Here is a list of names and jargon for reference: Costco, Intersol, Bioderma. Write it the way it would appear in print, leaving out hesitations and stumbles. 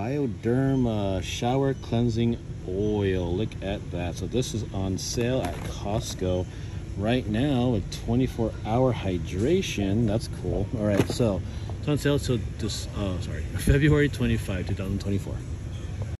Bioderma shower cleansing oil. Look at that. So this is on sale at Costco right now with 24-hour hydration. That's cool. All right, so it's on sale till February 25, 2024.